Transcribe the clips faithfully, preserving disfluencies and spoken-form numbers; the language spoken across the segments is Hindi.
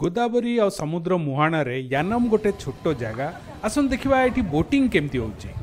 गोदावरी और समुद्र मुहाण रे यानम गोटे छोट जगह आसन देखिबा एठी बोटिंग केमती होउची।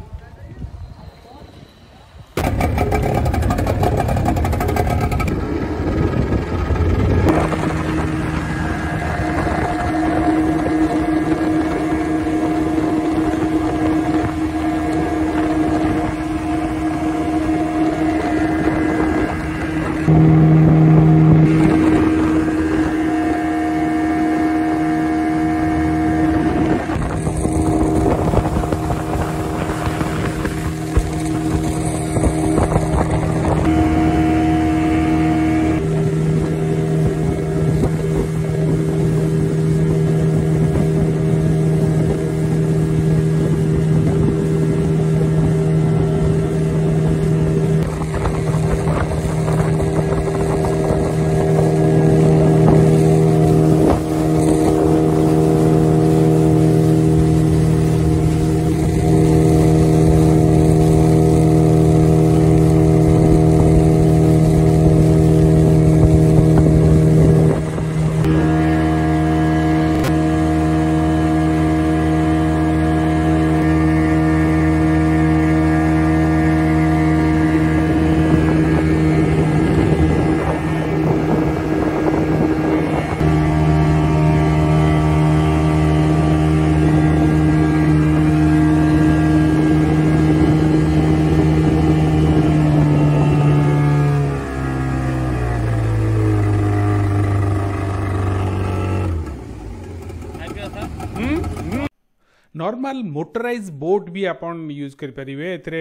नॉर्मल मोटराइज बोट भी अपन यूज कर परिवे एतरे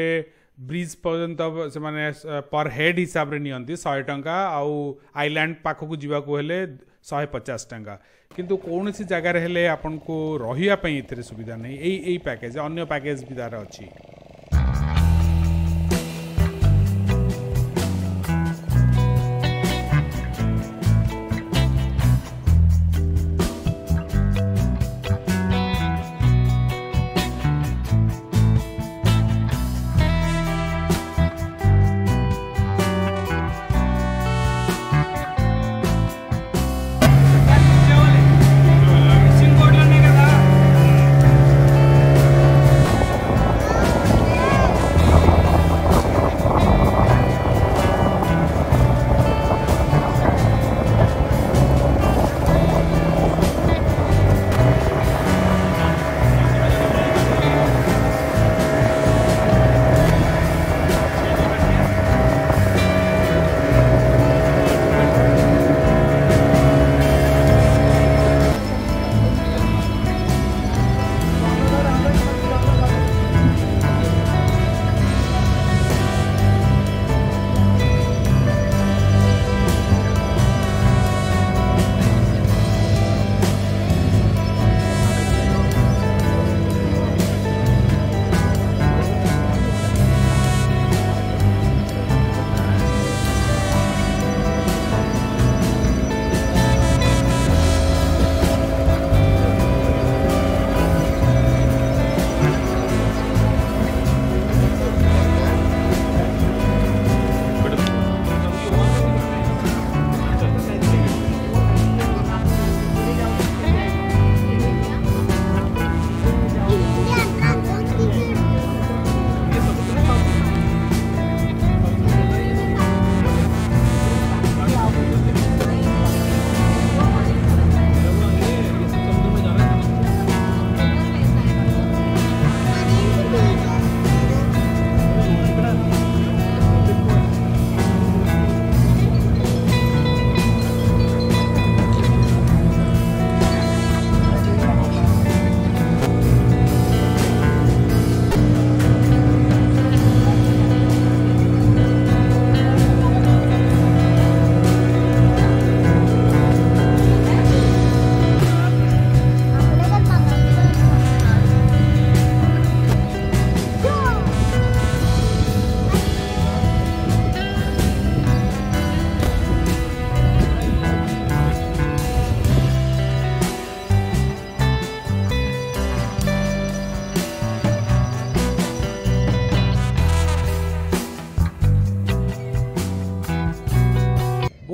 ब्रिज पर्यंत से माने पर हेड हिसाब रे नियंती सौ टका आउ आइलैंड पाखो को जीवा को हेले एक सौ पचास टका किंतु कोन सी जगह रे हेले अपन को रहिया पई एतरे सुविधा नहीं। एई एई पैकेज अन्य पैकेज भी दारा अछि।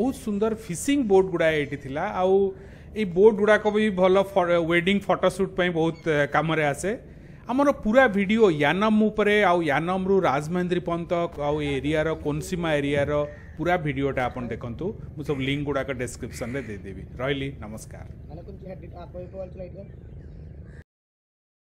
बहुत सुंदर फिशिंग बोट गुड़ा एटी थिला आउ ए बोर्ड गुड़ाक भी भल वेडिंग फोटोशूट बहुत काम आसे। आमर पूरा वीडियो यानम उपरे आउ यानम रु राजमहेंद्री पंत आउ एरिया कोनसीमा एरिया पूरा वीडियोटा आपन देखंतु। मु सब लिंक गुड़ाक डिस्क्रिप्शन रे दे देबी। रहिली नमस्कार।